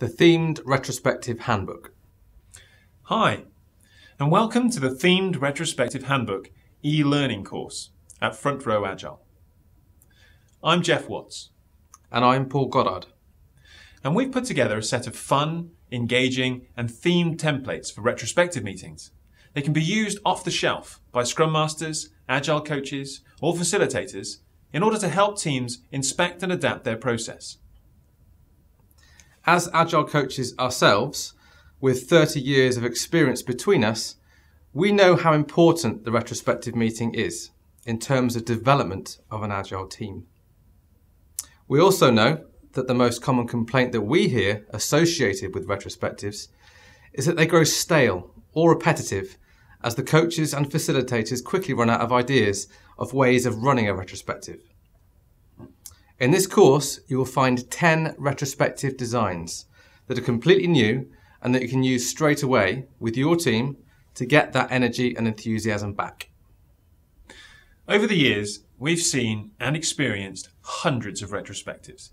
The Themed Retrospective Handbook. Hi, and welcome to the Themed Retrospective Handbook e-learning course at Front Row Agile. I'm Geoff Watts. And I'm Paul Goddard. And we've put together a set of fun, engaging, and themed templates for retrospective meetings. They can be used off the shelf by Scrum Masters, Agile coaches, or facilitators in order to help teams inspect and adapt their process. As Agile coaches ourselves, with 30 years of experience between us, we know how important the retrospective meeting is in terms of development of an Agile team. We also know that the most common complaint that we hear associated with retrospectives is that they grow stale or repetitive as the coaches and facilitators quickly run out of ideas of ways of running a retrospective. In this course, you will find 10 retrospective designs that are completely new and that you can use straight away with your team to get that energy and enthusiasm back. Over the years, we've seen and experienced hundreds of retrospectives,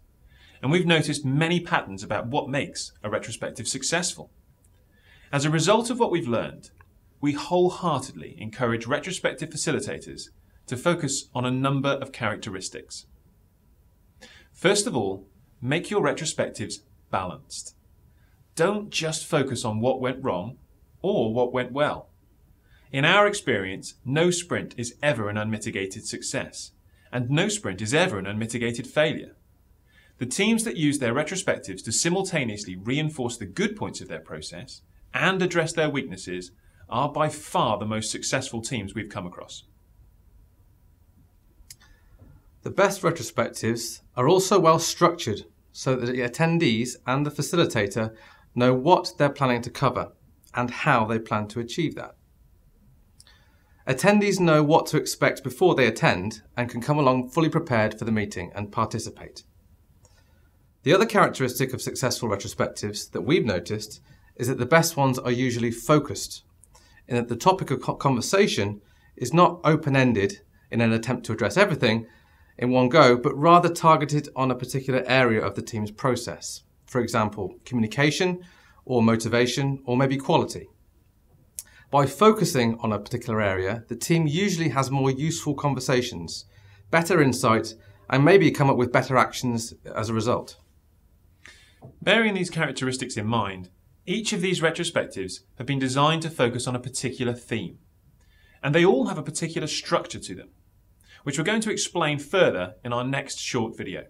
and we've noticed many patterns about what makes a retrospective successful. As a result of what we've learned, we wholeheartedly encourage retrospective facilitators to focus on a number of characteristics. First of all, make your retrospectives balanced. Don't just focus on what went wrong or what went well. In our experience, no sprint is ever an unmitigated success, and no sprint is ever an unmitigated failure. The teams that use their retrospectives to simultaneously reinforce the good points of their process and address their weaknesses are by far the most successful teams we've come across. The best retrospectives are also well structured so that the attendees and the facilitator know what they're planning to cover and how they plan to achieve that. Attendees know what to expect before they attend and can come along fully prepared for the meeting and participate. The other characteristic of successful retrospectives that we've noticed is that the best ones are usually focused, in that the topic of conversation is not open-ended in an attempt to address everything in one go, but rather targeted on a particular area of the team's process. For example, communication or motivation or maybe quality. By focusing on a particular area, the team usually has more useful conversations, better insight, and maybe come up with better actions as a result. Bearing these characteristics in mind, each of these retrospectives have been designed to focus on a particular theme, and they all have a particular structure to them, which we're going to explain further in our next short video.